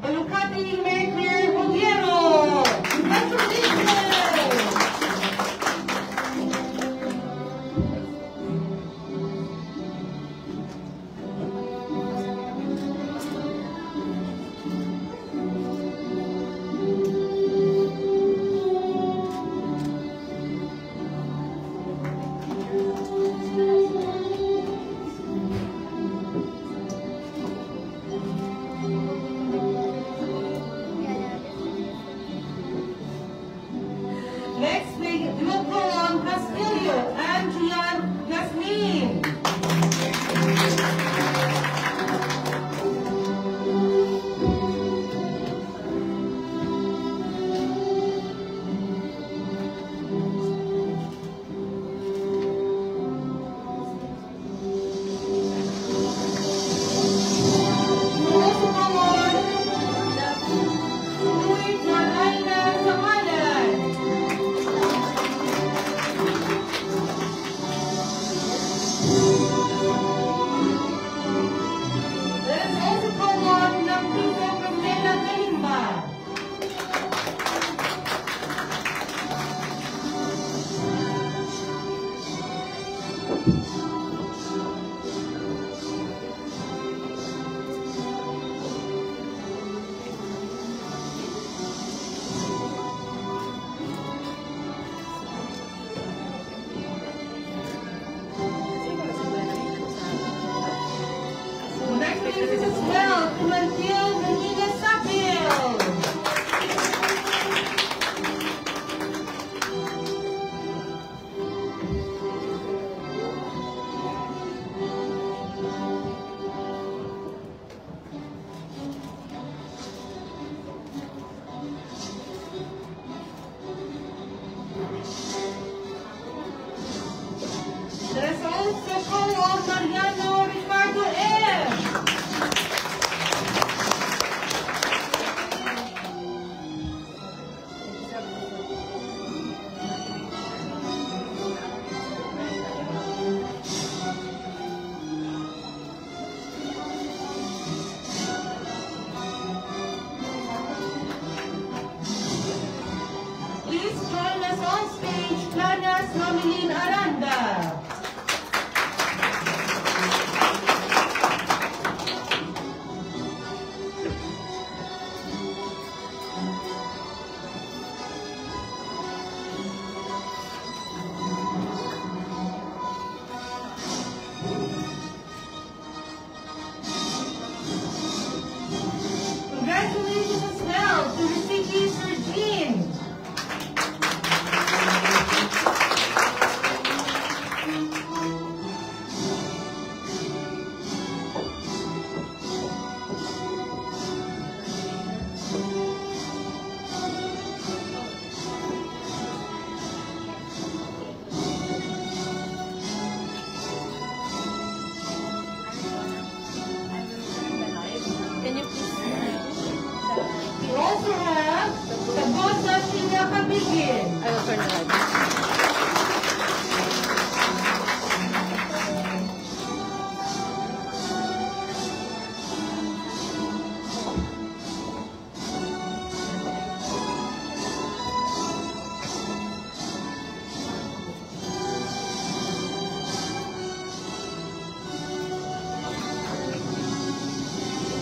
Balucati Maker Bulliero.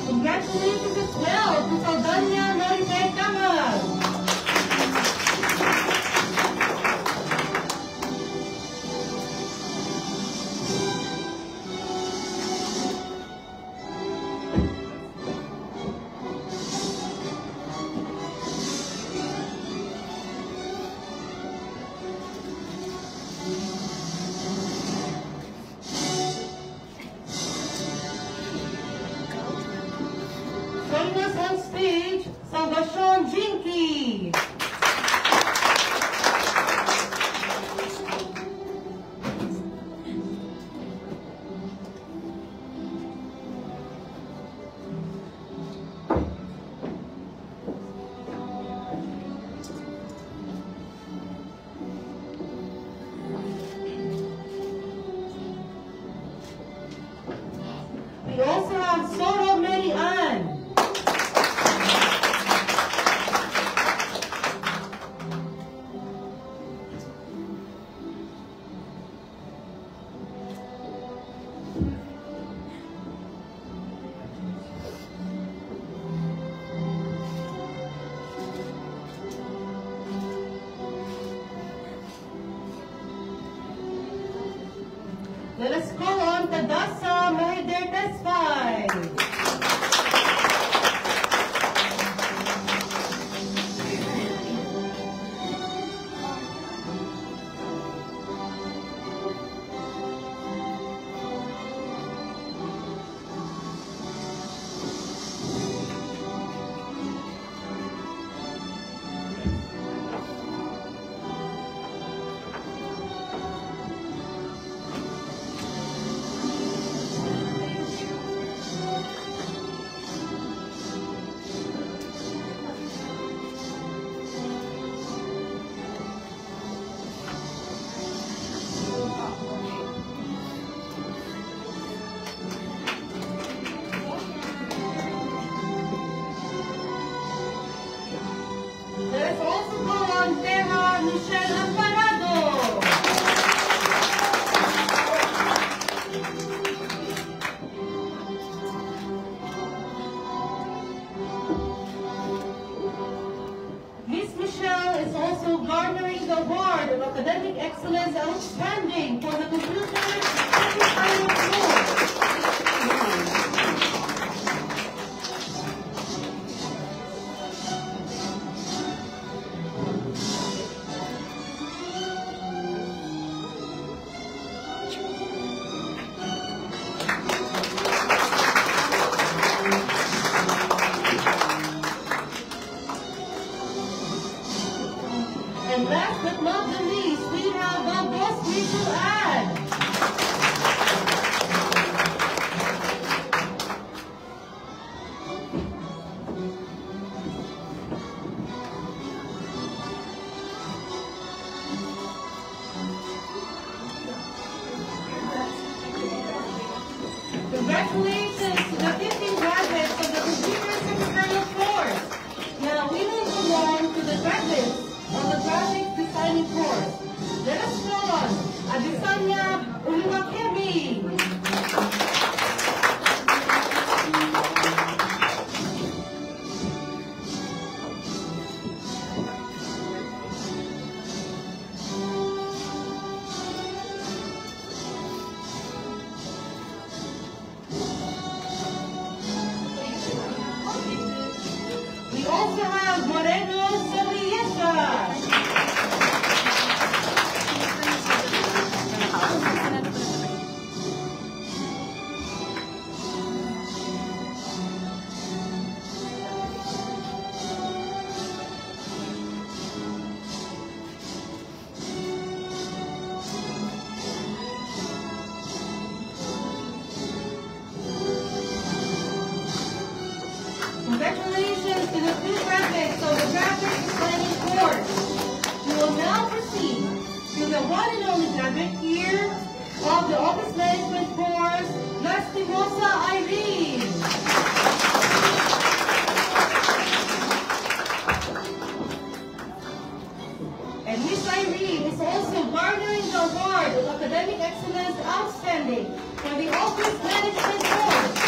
Congratulations as well to Saldana Norite Kamal. We also have Soro Mary Ann. Let us call on Tadasa Murder Testify. Michelle Aparado. Miss Michelle is also garnering the award of Academic Excellence Outstanding for the Computer Science Award. And last but not the least, we have a guest we should add. Congratulations to the 15 graduates of the Computer Secretarial course. Now we will move on to the graduates on the graphic designing course. Let us go on. Adesanya Uliwakebi. Congratulations to the two graduates of the Graphic Designing course. We will now proceed to the one and only graduate here of the Office Management course, Lastimosa Irene. And Miss Irene is also garnering the award of Academic Excellence Outstanding for the Office Management course.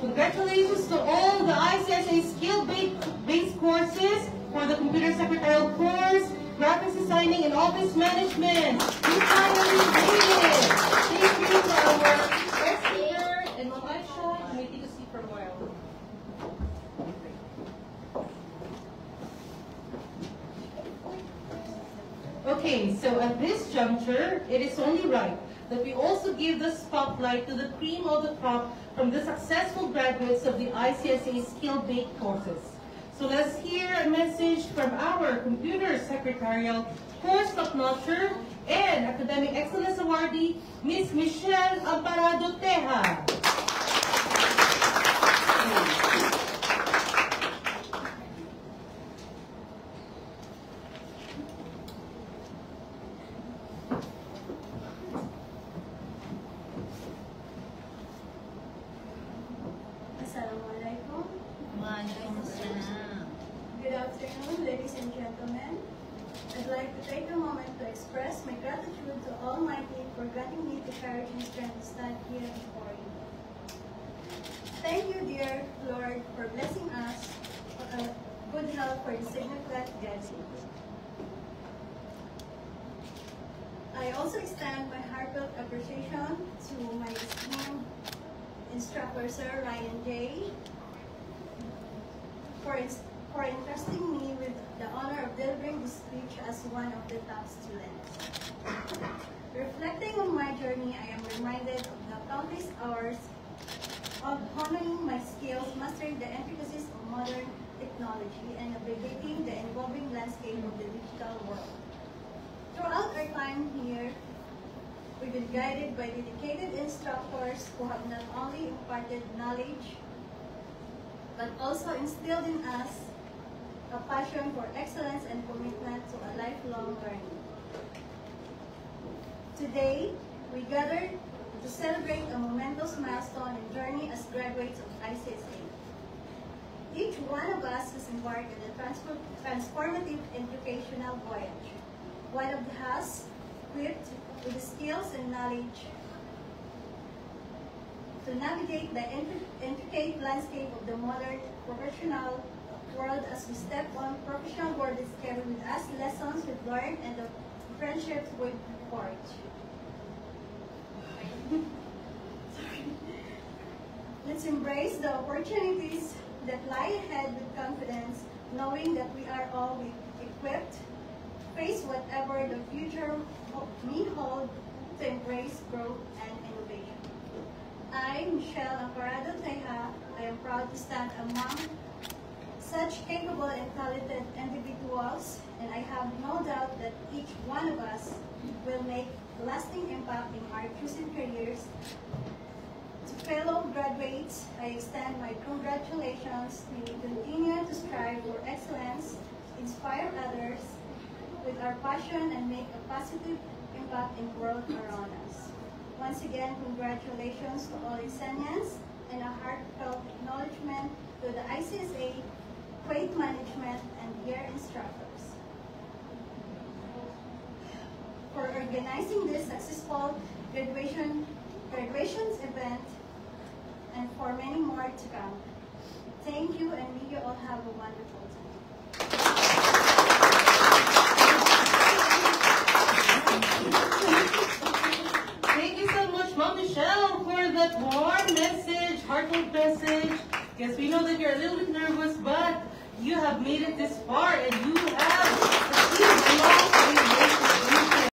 Congratulations to all the ICSA skill-based courses for the Computer Secretarial course, Graphics Designing, and Office Management. We finally made it. Thank you to our guest speaker and online show committee to see for a while. Okay, so at this juncture, it is only right that we also give the spotlight to the cream of the crop from the successful graduates of the ICSA skill-based courses. So let's hear a message from our Computer Secretarial course top-notcher and Academic Excellence Awardee, Ms. Michelle Aparado-Teja. Good afternoon, ladies and gentlemen. I'd like to take a moment to express my gratitude to Almighty for granting me the courage and strength to stand here before you. Thank you, dear Lord, for blessing us with good health for the significant gathering. I also extend my heartfelt appreciation to my esteemed instructor, Sir Ryan J, for entrusting me with the honor of delivering this speech as one of the top students. Reflecting on my journey, I am reminded of the countless hours of honing my skills, mastering the intricacies of modern technology, and navigating the evolving landscape of the digital world. Throughout our time here, we've been guided by dedicated instructors who have not only imparted knowledge, but also instilled in us a passion for excellence and commitment to a lifelong learning. Today, we gathered to celebrate a momentous milestone and journey as graduates of ICSA. Each one of us has embarked on a transformative educational voyage. One of us equipped with the skills and knowledge to navigate the intricate landscape of the modern professional world as we step on professional borders carry with us lessons we've learned and the friendships we've forged. Let's embrace the opportunities that lie ahead with confidence, knowing that we are all equipped to face whatever the future may hold, to embrace growth and innovation. I, Michelle Aparado-Teja, I am proud to stand among such capable and talented individuals, and I have no doubt that each one of us will make a lasting impact in our chosen careers. To fellow graduates, I extend my congratulations. May we continue to strive for excellence, inspire others with our passion, and make a positive impact in the world around us. Once again, congratulations to all Isanians, and a heartfelt acknowledgement to the ICSA, Kuwait management, and their instructors for organizing this successful graduations event, and for many more to come. Thank you, and may you all have a wonderful time. Thank you so much, Mom Michelle, for that warm message, heartfelt message. Yes, we know that you're a little bit nervous, but you have made it this far, and you have